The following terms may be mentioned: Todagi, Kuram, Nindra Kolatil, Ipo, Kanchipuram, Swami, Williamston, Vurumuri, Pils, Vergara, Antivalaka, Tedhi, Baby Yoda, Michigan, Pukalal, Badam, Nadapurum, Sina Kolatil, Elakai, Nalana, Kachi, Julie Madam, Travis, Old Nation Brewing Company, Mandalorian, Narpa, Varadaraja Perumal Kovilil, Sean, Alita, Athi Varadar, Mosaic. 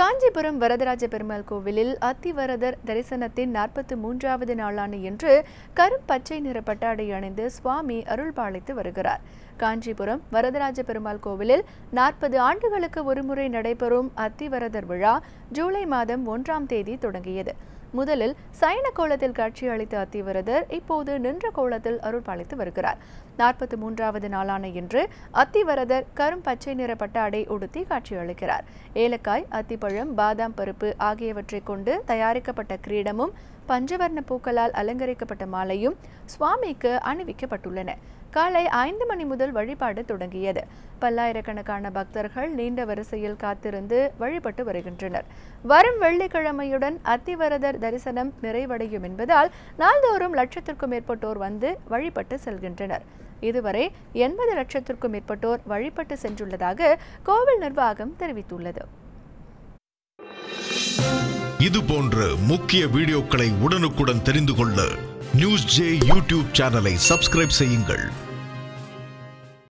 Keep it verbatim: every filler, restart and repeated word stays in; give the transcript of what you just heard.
Kanchipuram Varadaraja Perumal Kovilil, Athi Varadar Darisanatin, Narpa Mundra with Alani Yentre, Kuram Pachinir Patade and Swami, Arul Palit the Vergara. Kanchipuram Varadaraja Perumal Kovilil, Narpa the Antivalaka Vurumuri Nadapurum, Athi Varadar Vara, Julie Madam, Vundram Tedhi, Todagi. Mudalil, Sina Kolatil Kachi Alita Athi Varadar, Ipo the Nindra Kolatil, Arul Palit the Vergara. Narpa the Mundra with Nalana Yindre, Athi Varadar, Kuram Pachinir Patade, Uduthi Kachi Alikar. Elakai, Athi Badam Purpu, Agavatre Kunde, Tayarikapata Credamum, Panjavarna Pukalal, Alangarikapata Malayum, Swamika, Anivikapatulene. Kalai, Ain the Manimudal, Varipada Tudangiad. Palai Rakanakana Bakhtarhal, Linda Versayal Kathirande, Varipata Varigantriner. Varam Veldikadamayodan, Athi Varadar, Darisanam, Nerevada Yumin Badal, Naldorum Lachaturkumer Potor Vande, Varipata Selgantriner. Either Vare, Yenba the Lachaturkumer Potor, Varipata Senjuladaga, Koval Nervagam, Tervitulada. இது போன்ற முக்கிய வீடியோக்களை உடனுக்குடன் தெரிந்து கொள்ள news J YouTube சேனலை subscribe செய்யுங்கள்.